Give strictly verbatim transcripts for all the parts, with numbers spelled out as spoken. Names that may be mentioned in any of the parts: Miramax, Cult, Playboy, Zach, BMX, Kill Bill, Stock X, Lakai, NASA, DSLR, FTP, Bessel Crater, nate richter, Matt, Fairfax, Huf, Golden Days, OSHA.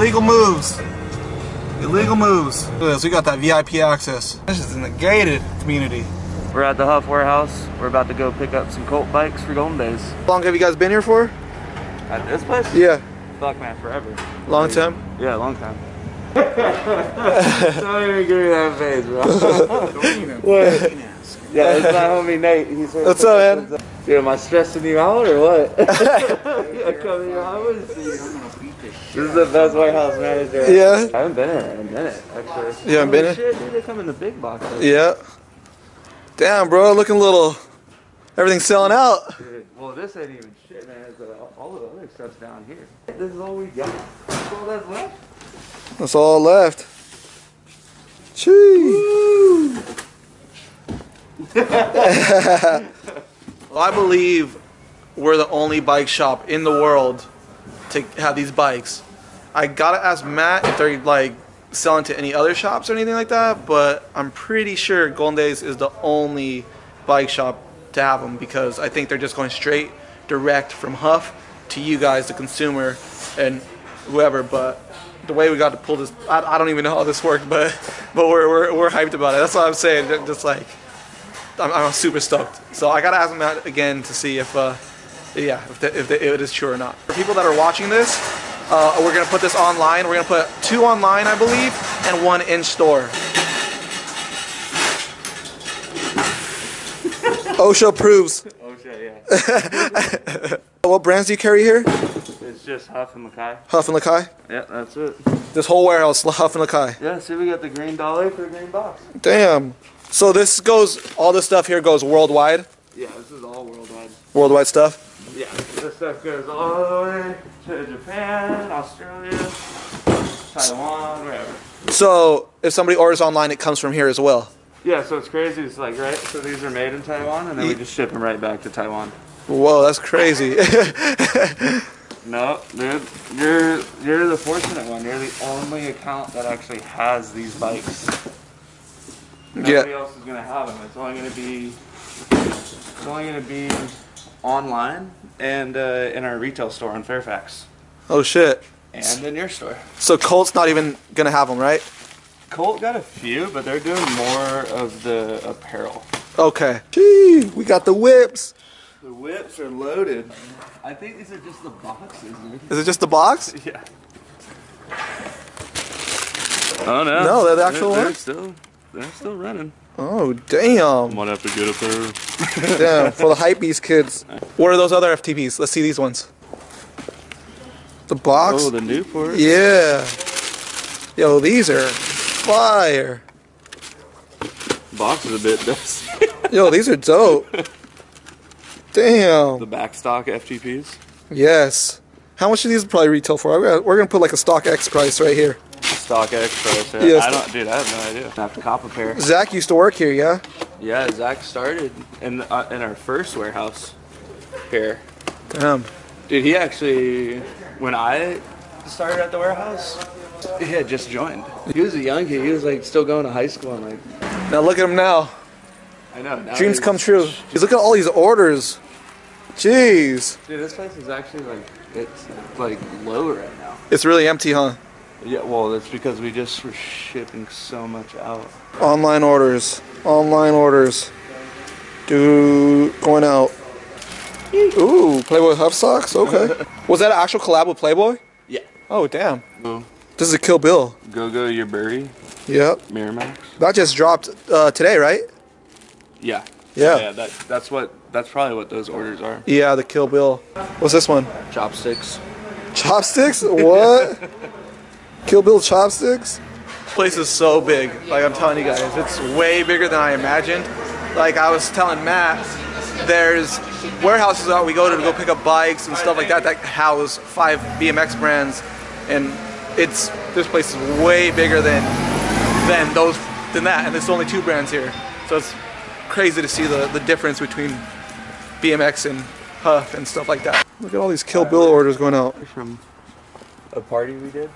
Illegal moves. Illegal moves. Look at this, we got that V I P access. This is in the gated community. We're at the Huf warehouse. We're about to go pick up some Cult bikes for Golden Days. How long have you guys been here for? At this place? Yeah. Fuck man, forever. Long like, time? Yeah, long time. Don't even give me that face, bro. Don't even. What? Yeah, it's my homie Nate. He's What's up, man? What's up? Dude, am I stressing you out or what? Dude, I come here, I want to see you. I'm gonna beat this shit. This is the best warehouse manager. Yeah. I haven't been in it in a minute, actually. You haven't been in it? Dude, they come in the big boxes. Yeah. Damn, bro, looking a little. Everything's selling out. Dude, well, this ain't even shit, man. It's all the other stuff's down here. This is all we got. That's all that's left. That's all left. Chee. Well, I believe we're the only bike shop in the world to have these bikes. I gotta ask Matt if they're like selling to any other shops or anything like that, but I'm pretty sure Golden Days is the only bike shop to have them because I think they're just going straight direct from Huf to you guys, the consumer, and whoever. But the way we got to pull this, I, I don't even know how this worked, but but we're, we're, we're hyped about it. That's what I'm saying. Just like, I'm, I'm super stoked. So I gotta ask them out again to see if, uh, yeah, if, the, if, the, if it is true or not. For people that are watching this, uh, we're gonna put this online. We're gonna put two online, I believe, and one in store. OSHA approves. OSHA, yeah. What brands do you carry here? It's just Huf and Lakai. Huf and Lakai? Yeah, that's it. This whole warehouse, Huf and Lakai. Yeah, see, we got the green dolly for the green box. Damn. So this goes, all this stuff here goes worldwide? Yeah, this is all worldwide. Worldwide stuff? Yeah, this stuff goes all the way to Japan, Australia, Taiwan, wherever. So if somebody orders online, it comes from here as well? Yeah, so it's crazy. It's like, right, so these are made in Taiwan, and then we just ship them right back to Taiwan. Whoa, that's crazy. No, dude, you're you're the fortunate one. You're the only account that actually has these bikes. Nobody yeah. else is gonna have them. It's only gonna be it's only gonna be online and uh, in our retail store in Fairfax. Oh shit! And in your store. So Colt's not even gonna have them, right? Colt got a few, but they're doing more of the apparel. Okay. Gee, we got the whips. The whips are loaded. I think these are just the boxes. Is it just the box? Yeah. Oh no. No, they're the actual they're, they're still, they're still running. Oh damn. Might have to get up there. Damn, for the hypebeast kids. What are those other F T Ps? Let's see these ones. The box. Oh, the Newport. Yeah. Yo, these are fire. Box is a bit dusty. Yo, these are dope. Damn. The back stock F T Ps? Yes. How much do these probably retail for? We're going to put like a Stock X price right here. Stock X price, yeah. Yes. I don't, dude, I have no idea. I have to cop a pair. Zach used to work here, yeah? Yeah, Zach started in, uh, in our first warehouse here. Damn. Dude, he actually, when I started at the warehouse, he had just joined. He was a young kid. He was like still going to high school. And like. Now look at him now. I know. Dreams come true. Look at all these orders. Jeez. Dude, this place is actually like, it's like low right now. It's really empty, huh? Yeah, well, that's because we just were shipping so much out. Online orders. Online orders. Dude, going out. Ooh, Playboy Huf socks? Okay. Was that an actual collab with Playboy? Yeah. Oh, damn. Ooh. This is a Kill Bill. Go Go Your Berry. Yep. Miramax. That just dropped uh, today, right? Yeah. Yeah. Yeah. That, that's what. That's probably what those orders are. Yeah, the Kill Bill. What's this one? Chopsticks. Chopsticks? What? Kill Bill chopsticks? This place is so big. Like I'm telling you guys, it's way bigger than I imagined. Like I was telling Matt, there's warehouses out we go to to go pick up bikes and stuff like that that house five B M X brands, and it's this place is way bigger than than those than that, and there's only two brands here, so it's. Crazy to see the, the difference between B M X and Huf and stuff like that. Look at all these Kill Bill orders going out. From a party we did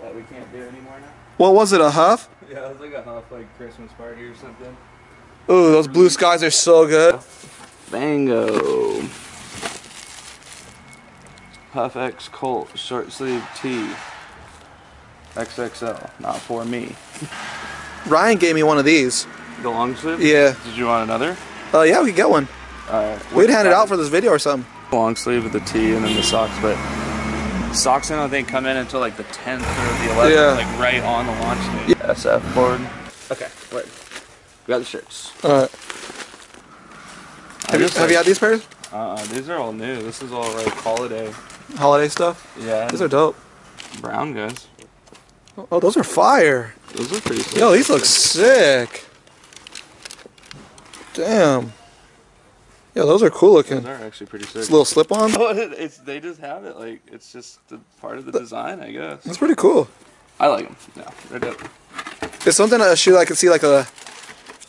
that we can't do anymore now. What was it, a Huf? Yeah, it was like a Huf like Christmas party or something. Ooh, those blue skies are so good. Bango. Huf X Colt short sleeve tee. X X L, not for me. Ryan gave me one of these. The long sleeve? Yeah. Did you want another? Uh, yeah, we could get one. Alright. We'd hand it out for this video or something. Long sleeve with the tee and then the socks, but socks I don't think come in until like the tenth or the eleventh, yeah. Like right on the launch day. Yeah. S F board. Okay, wait. We got the shirts. Alright. Have, have you had these pairs? Uh-uh, these are all new. This is all like holiday. Holiday stuff? Yeah. These are dope. Brown guys. Oh, those are fire. Those are pretty cool. Yo, these look sick. Damn. Yo, those are cool looking. Those are actually pretty sick. It's a little slip on? Oh, it's, they just have it. Like, it's just the part of the design, I guess. That's pretty cool. I like them. Yeah, they're dope. It's something, a shoe I could see like a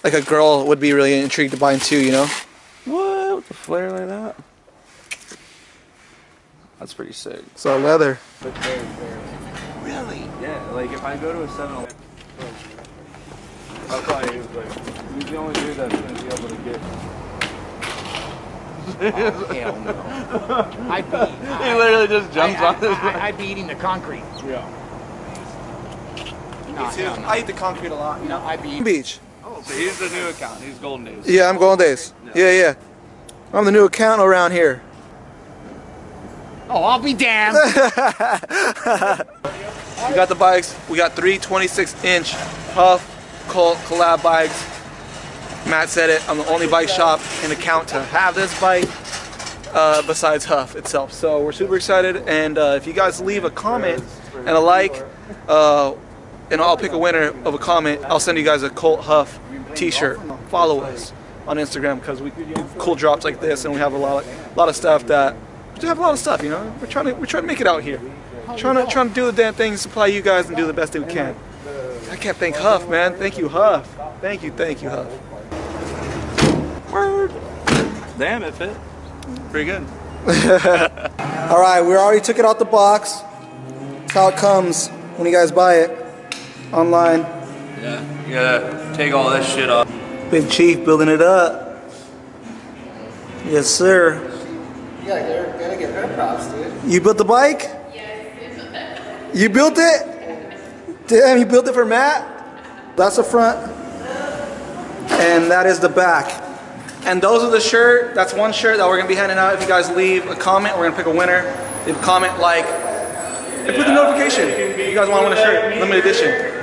like a girl would be really intrigued to buying too, you know? What? With the flare like that? That's pretty sick. It's all leather. Really? Yeah, like if I go to a seven eleven, I'll probably use like, he's the only dude that's going to be able to get. Oh, hell no. I'd be, I, he literally just jumps I, I, on this. I, I, I'd be eating the concrete. Yeah. No, me too. No, no. I eat the concrete a lot. No, I'd be eating beach. Oh, so he's the new account. He's Golden Days. Yeah, I'm Golden Days. No. Yeah, yeah. I'm the new account around here. Oh, I'll be damned. We got the bikes. We got three twenty-six inch Huf Cult collab bikes. Matt said it. I'm the only bike shop in the count to have this bike uh, besides Huf itself. So we're super excited. And uh, if you guys leave a comment and a like, uh, and I'll pick a winner of a comment, I'll send you guys a Cult Huf t-shirt. Follow us on Instagram because we do cool drops like this, and we have a lot of, lot of stuff that we have a lot of stuff, you know. We're trying to we're trying to make it out here. Trying to trying to do the damn thing, supply you guys, and do the best that we can. I can't thank Huf, man. Thank you, Huf. Thank you, thank you, Huf. Word. Damn, it fit. Pretty good. All right, we already took it out the box. That's how it comes when you guys buy it online. Yeah, you gotta take all that shit off. Big Chief building it up. Yes, sir. You gotta, gotta get her props, dude. You built the bike? Yes. You built it? Damn, you built it for Matt? That's the front. And that is the back. And those are the shirt. That's one shirt that we're going to be handing out. If you guys leave a comment, we're going to pick a winner. Leave a comment, like, and put the notification. If you guys want to win a shirt, limited edition.